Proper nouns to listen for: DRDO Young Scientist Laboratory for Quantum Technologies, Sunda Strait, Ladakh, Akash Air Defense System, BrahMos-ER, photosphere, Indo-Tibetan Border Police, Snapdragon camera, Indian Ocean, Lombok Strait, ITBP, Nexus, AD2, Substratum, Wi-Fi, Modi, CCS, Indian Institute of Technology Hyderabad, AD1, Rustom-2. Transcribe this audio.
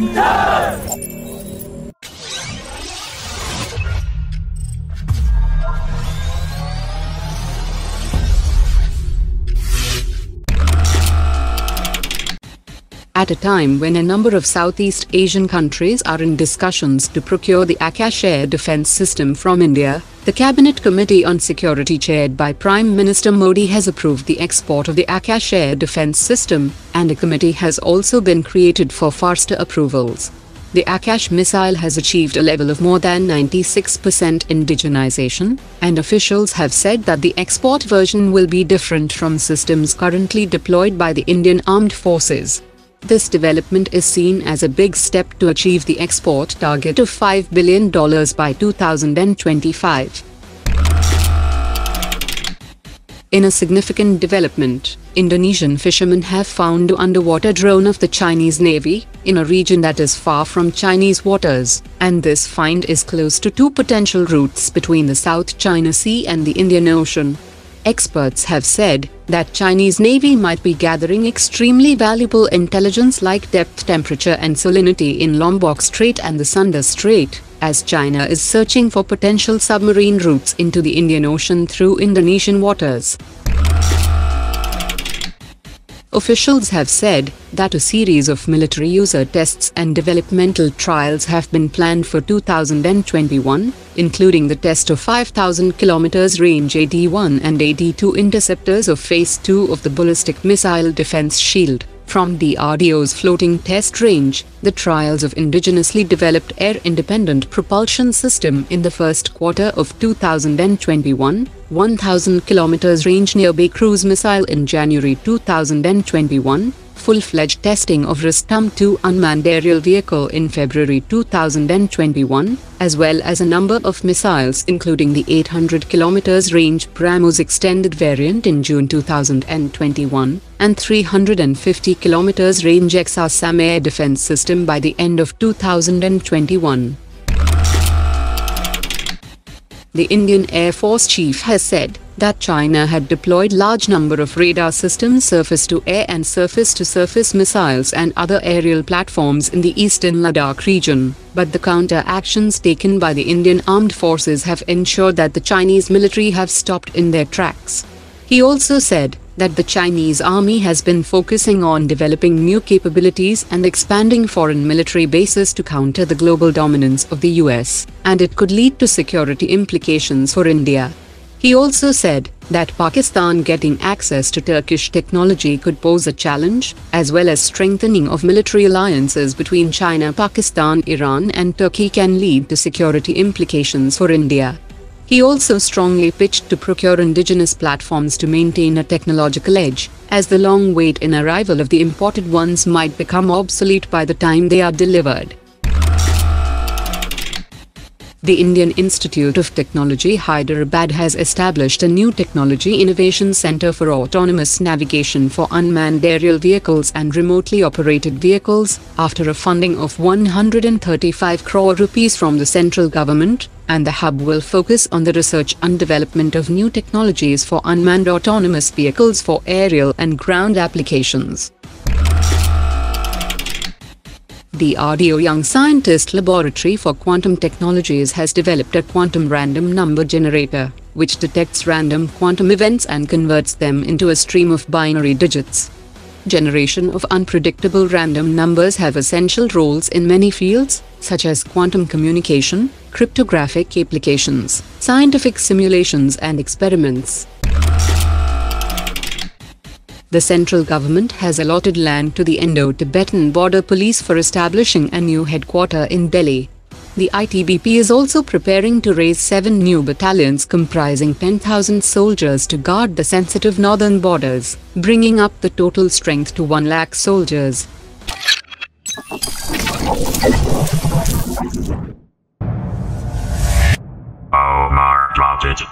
Yes! At a time when a number of Southeast Asian countries are in discussions to procure the Akash Air Defense System from India, the Cabinet Committee on Security chaired by Prime Minister Modi has approved the export of the Akash Air Defense System, and a committee has also been created for faster approvals. The Akash missile has achieved a level of more than 96% indigenization, and officials have said that the export version will be different from systems currently deployed by the Indian Armed Forces. This development is seen as a big step to achieve the export target of $5 billion by 2025. In a significant development, Indonesian fishermen have found an underwater drone of the Chinese Navy, in a region that is far from Chinese waters, and this find is close to two potential routes between the South China Sea and the Indian Ocean. Experts have said that Chinese Navy might be gathering extremely valuable intelligence like depth, temperature and salinity in Lombok Strait and the Sunda Strait, as China is searching for potential submarine routes into the Indian Ocean through Indonesian waters. Officials have said that a series of military user tests and developmental trials have been planned for 2021, including the test of 5,000 km range AD1 and AD2 interceptors of Phase 2 of the Ballistic Missile Defense Shield, from DRDO's floating test range, the trials of indigenously developed air-independent propulsion system in the first quarter of 2021, 1,000 km range near Cruise missile in January 2021, full-fledged testing of Rustom-2 unmanned aerial vehicle in February 2021, as well as a number of missiles including the 800 km range BrahMos extended variant in June 2021, and 350 km range Akash Air Defense System by the end of 2021. The Indian Air Force Chief has said that China had deployed large number of radar systems, surface-to-air and surface-to-surface missiles and other aerial platforms in the eastern Ladakh region, but the counter-actions taken by the Indian Armed Forces have ensured that the Chinese military have stopped in their tracks. He also said that the Chinese army has been focusing on developing new capabilities and expanding foreign military bases to counter the global dominance of the US, and it could lead to security implications for India. He also said that Pakistan getting access to Turkish technology could pose a challenge, as well as strengthening of military alliances between China, Pakistan, Iran and Turkey can lead to security implications for India. He also strongly pitched to procure indigenous platforms to maintain a technological edge, as the long wait in arrival of the imported ones might become obsolete by the time they are delivered. The Indian Institute of Technology Hyderabad has established a new technology innovation center for autonomous navigation for unmanned aerial vehicles and remotely operated vehicles, after a funding of 135 crore rupees from the central government, and the hub will focus on the research and development of new technologies for unmanned autonomous vehicles for aerial and ground applications. The DRDO Young Scientist Laboratory for Quantum Technologies has developed a quantum random number generator, which detects random quantum events and converts them into a stream of binary digits. Generation of unpredictable random numbers have essential roles in many fields, such as quantum communication, cryptographic applications, scientific simulations and experiments. The central government has allotted land to the Indo-Tibetan Border Police for establishing a new headquarter in Delhi. The ITBP is also preparing to raise 7 new battalions comprising 10,000 soldiers to guard the sensitive northern borders, bringing up the total strength to 1 lakh soldiers. Omar dropped it.